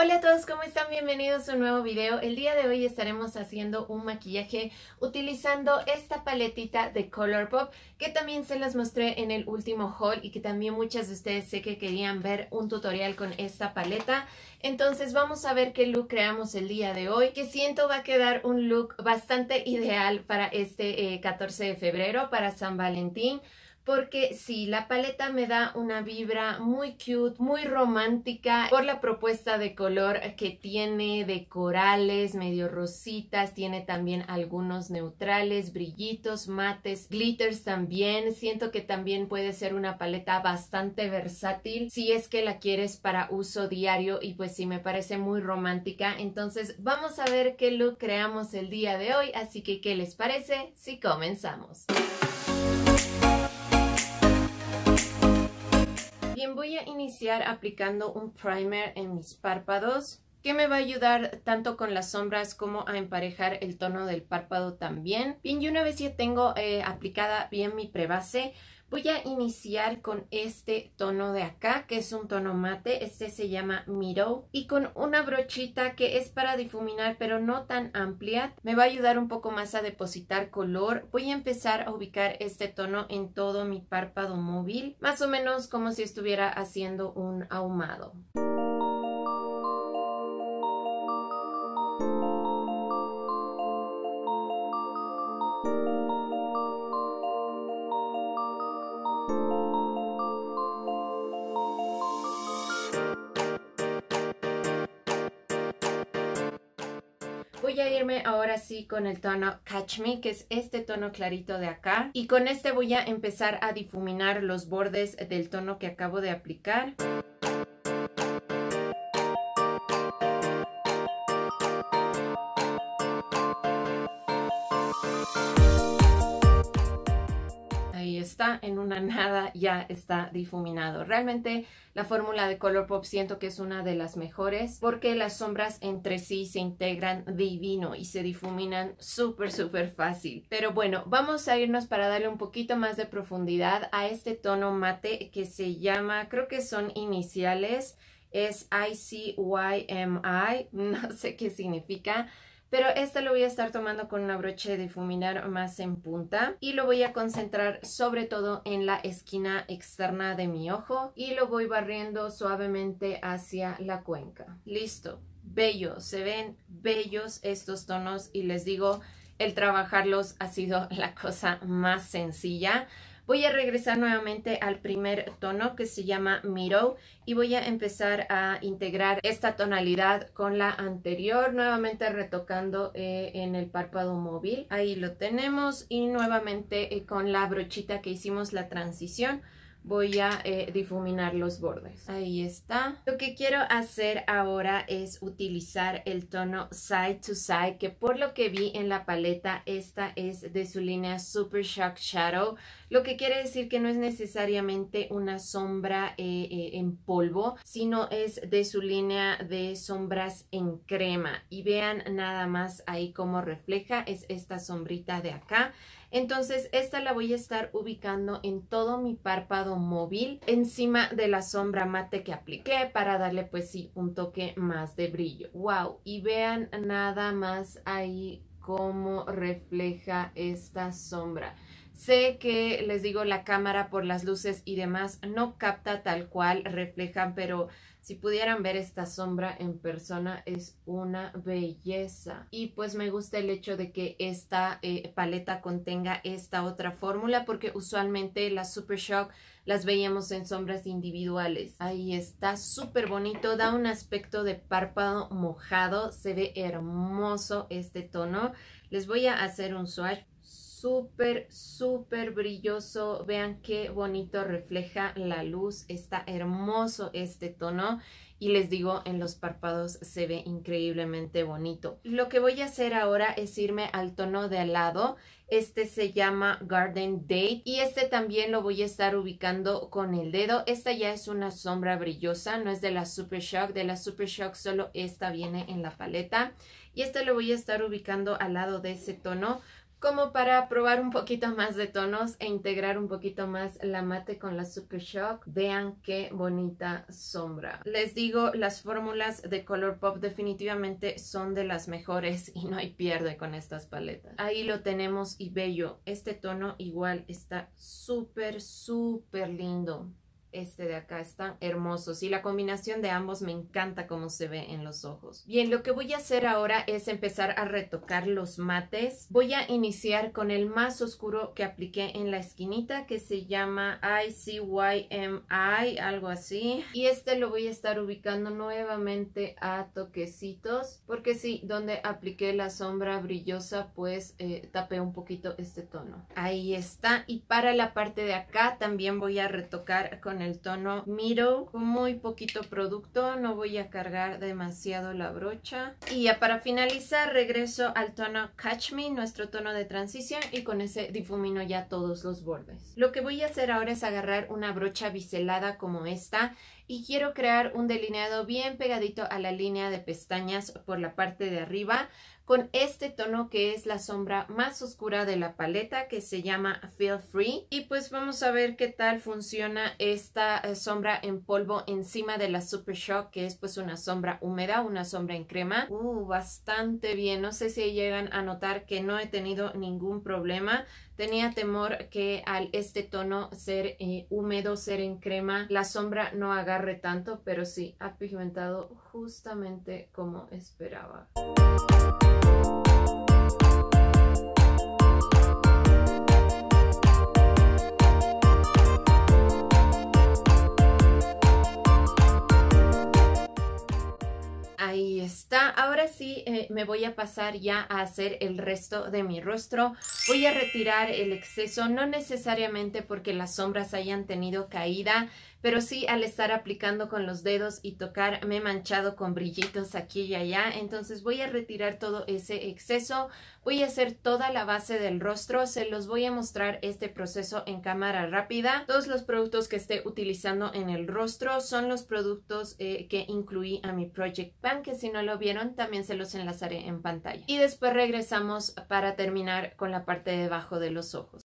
Hola a todos, ¿cómo están? Bienvenidos a un nuevo video. El día de hoy estaremos haciendo un maquillaje utilizando esta paletita de Colourpop que también se las mostré en el último haul y que también muchas de ustedes sé que querían ver un tutorial con esta paleta. Entonces vamos a ver qué look creamos el día de hoy, que siento va a quedar un look bastante ideal para este 14 de febrero, para San Valentín. Porque sí, la paleta me da una vibra muy cute, muy romántica por la propuesta de color que tiene, de corales, medio rositas, tiene también algunos neutrales, brillitos, mates, glitters también. Siento que también puede ser una paleta bastante versátil si es que la quieres para uso diario y pues sí, me parece muy romántica. Entonces vamos a ver qué look creamos el día de hoy, así que ¿qué les parece si comenzamos? Bien, voy a iniciar aplicando un primer en mis párpados que me va a ayudar tanto con las sombras como a emparejar el tono del párpado también. Bien, y una vez ya tengo aplicada bien mi prebase, voy a iniciar con este tono de acá, que es un tono mate. Este se llama Mirror. Y con una brochita que es para difuminar, pero no tan amplia, me va a ayudar un poco más a depositar color. Voy a empezar a ubicar este tono en todo mi párpado móvil, más o menos como si estuviera haciendo un ahumado. Voy a irme ahora sí con el tono Catch Me, que es este tono clarito de acá. Y con este voy a empezar a difuminar los bordes del tono que acabo de aplicar. En una nada ya está difuminado. Realmente la fórmula de Colourpop siento que es una de las mejores porque las sombras entre sí se integran divino y se difuminan súper fácil. Pero bueno, vamos a irnos para darle un poquito más de profundidad a este tono mate que se llama, creo que son iniciales, es ICYMI, no sé qué significa. Pero este lo voy a estar tomando con una brocha de difuminar más en punta y lo voy a concentrar sobre todo en la esquina externa de mi ojo y lo voy barriendo suavemente hacia la cuenca. Listo, bello, se ven bellos estos tonos y les digo, el trabajarlos ha sido la cosa más sencilla. Voy a regresar nuevamente al primer tono que se llama Mirror y voy a empezar a integrar esta tonalidad con la anterior, nuevamente retocando en el párpado móvil. Ahí lo tenemos y nuevamente con la brochita que hicimos la transición voy a difuminar los bordes. Ahí está. Lo que quiero hacer ahora es utilizar el tono Side to Side, que por lo que vi en la paleta, esta es de su línea Super Shock Shadow, lo que quiere decir que no es necesariamente una sombra en polvo, sino es de su línea de sombras en crema. Y vean nada más ahí cómo refleja, es esta sombrita de acá. Entonces esta la voy a estar ubicando en todo mi párpado móvil encima de la sombra mate que apliqué para darle pues sí un toque más de brillo. ¡Wow! Y vean nada más ahí cómo refleja esta sombra. Sé que les digo la cámara por las luces y demás no capta tal cual reflejan, pero si pudieran ver esta sombra en persona es una belleza. Y pues me gusta el hecho de que esta paleta contenga esta otra fórmula porque usualmente las Super Shock las veíamos en sombras individuales. Ahí está, súper bonito, da un aspecto de párpado mojado, se ve hermoso este tono. Les voy a hacer un swatch. Súper brilloso, vean qué bonito refleja la luz, está hermoso este tono y les digo, en los párpados se ve increíblemente bonito. Lo que voy a hacer ahora es irme al tono de al lado, este se llama Garden Date y este también lo voy a estar ubicando con el dedo. Esta ya es una sombra brillosa, no es de la Super Shock, de la Super Shock solo esta viene en la paleta y este lo voy a estar ubicando al lado de ese tono como para probar un poquito más de tonos e integrar un poquito más la mate con la Super Shock. Vean qué bonita sombra. Les digo, las fórmulas de Colourpop definitivamente son de las mejores y no hay pierde con estas paletas. Ahí lo tenemos y bello. Este tono igual está súper, súper lindo. Este de acá está hermoso. Sí, la combinación de ambos me encanta cómo se ve en los ojos. Bien, lo que voy a hacer ahora es empezar a retocar los mates. Voy a iniciar con el más oscuro que apliqué en la esquinita, que se llama ICYMI, algo así. Y este lo voy a estar ubicando nuevamente a toquecitos, porque sí, donde apliqué la sombra brillosa, pues tapé un poquito este tono. Ahí está. Y para la parte de acá también voy a retocar con el tono Miro, con muy poquito producto, no voy a cargar demasiado la brocha. Y ya para finalizar regreso al tono Catch Me, nuestro tono de transición, y con ese difumino ya todos los bordes. Lo que voy a hacer ahora es agarrar una brocha biselada como esta y quiero crear un delineado bien pegadito a la línea de pestañas por la parte de arriba con este tono que es la sombra más oscura de la paleta, que se llama Feel Free. Y pues vamos a ver qué tal funciona esta sombra en polvo encima de la Super Shock, que es pues una sombra húmeda, una sombra en crema. Bastante bien. No sé si llegan a notar que no he tenido ningún problema. Tenía temor que al este tono ser húmedo, ser en crema, la sombra no agarre tanto, pero sí, ha pigmentado justamente como esperaba. Ahí está. Ahora sí me voy a pasar ya a hacer el resto de mi rostro. Voy a retirar el exceso, no necesariamente porque las sombras hayan tenido caída, pero sí al estar aplicando con los dedos y tocar me he manchado con brillitos aquí y allá. Entonces voy a retirar todo ese exceso. Voy a hacer toda la base del rostro. Se los voy a mostrar este proceso en cámara rápida. Todos los productos que esté utilizando en el rostro son los productos que incluí a mi Project Pan, que si no lo vieron también se los enlazaré en pantalla. Y después regresamos para terminar con la parte de abajo de los ojos.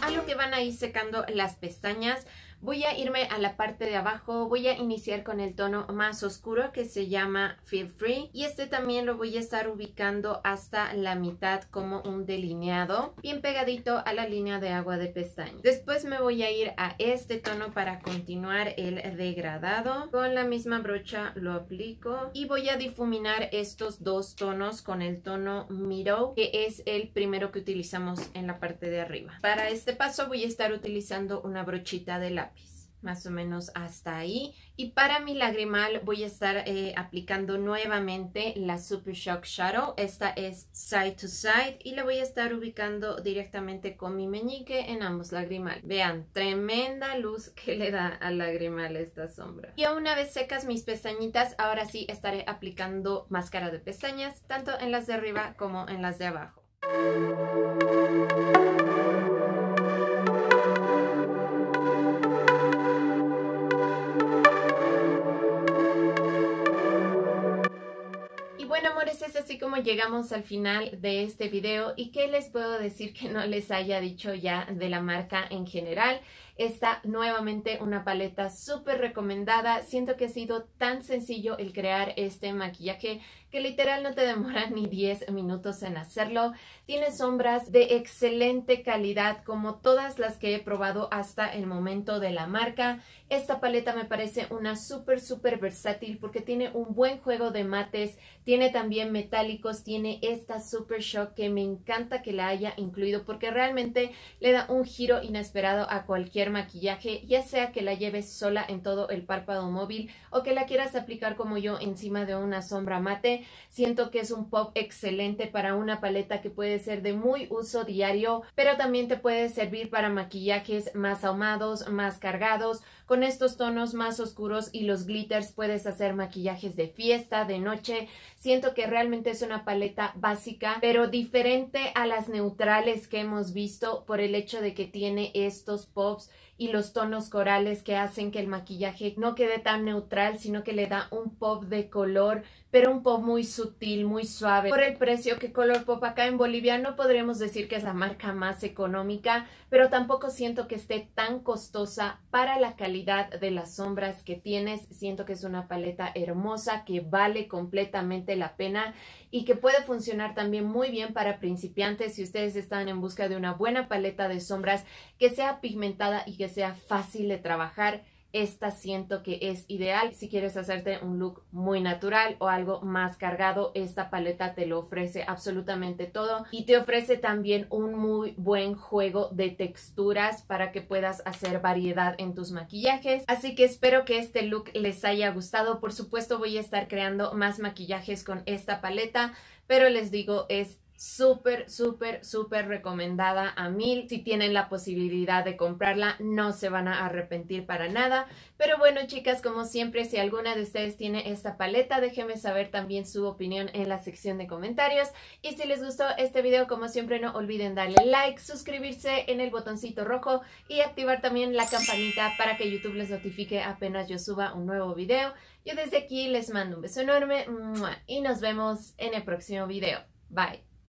Algo que van a ir secando las pestañas. Voy a irme a la parte de abajo, voy a iniciar con el tono más oscuro que se llama Feel Free, y este también lo voy a estar ubicando hasta la mitad como un delineado, bien pegadito a la línea de agua de pestaña. Después me voy a ir a este tono para continuar el degradado. Con la misma brocha lo aplico y voy a difuminar estos dos tonos con el tono Mirror, que es el primero que utilizamos en la parte de arriba. Para este paso voy a estar utilizando una brochita de lápiz, más o menos hasta ahí. Y para mi lagrimal voy a estar aplicando nuevamente la Super Shock Shadow. Esta es Side to Side y la voy a estar ubicando directamente con mi meñique en ambos lagrimales. Vean, tremenda luz que le da al lagrimal esta sombra. Y una vez secas mis pestañitas, ahora sí estaré aplicando máscara de pestañas, tanto en las de arriba como en las de abajo. Bueno, amores, es así como llegamos al final de este video. ¿Y qué les puedo decir que no les haya dicho ya de la marca en general? Esta nuevamente una paleta súper recomendada. Siento que ha sido tan sencillo el crear este maquillaje que literal no te demora ni 10 minutos en hacerlo. Tiene sombras de excelente calidad como todas las que he probado hasta el momento de la marca. Esta paleta me parece una súper versátil porque tiene un buen juego de mates, tiene también metálicos, tiene esta Super Shock que me encanta que la haya incluido porque realmente le da un giro inesperado a cualquier maquillaje, ya sea que la lleves sola en todo el párpado móvil o que la quieras aplicar como yo encima de una sombra mate. Siento que es un pop excelente para una paleta que puede ser de muy uso diario, pero también te puede servir para maquillajes más ahumados, más cargados. Con estos tonos más oscuros y los glitters puedes hacer maquillajes de fiesta, de noche. Siento que realmente es una paleta básica, pero diferente a las neutrales que hemos visto por el hecho de que tiene estos pops y los tonos corales que hacen que el maquillaje no quede tan neutral, sino que le da un pop de color, pero un pop muy sutil, muy suave. Por el precio que Colourpop acá en Bolivia, no podríamos decir que es la marca más económica, pero tampoco siento que esté tan costosa para la calidad de las sombras que tienes. Siento que es una paleta hermosa, que vale completamente la pena y que puede funcionar también muy bien para principiantes si ustedes están en busca de una buena paleta de sombras que sea pigmentada y que sea fácil de trabajar. Esta siento que es ideal si quieres hacerte un look muy natural o algo más cargado. Esta paleta te lo ofrece absolutamente todo y te ofrece también un muy buen juego de texturas para que puedas hacer variedad en tus maquillajes. Así que espero que este look les haya gustado. Por supuesto voy a estar creando más maquillajes con esta paleta, pero les digo, es súper recomendada a 1000. Si tienen la posibilidad de comprarla, no se van a arrepentir para nada. Pero bueno, chicas, como siempre, si alguna de ustedes tiene esta paleta, déjenme saber también su opinión en la sección de comentarios. Y si les gustó este video, como siempre, no olviden darle like, suscribirse en el botoncito rojo y activar también la campanita para que YouTube les notifique apenas yo suba un nuevo video. Yo desde aquí les mando un beso enorme y nos vemos en el próximo video. Bye.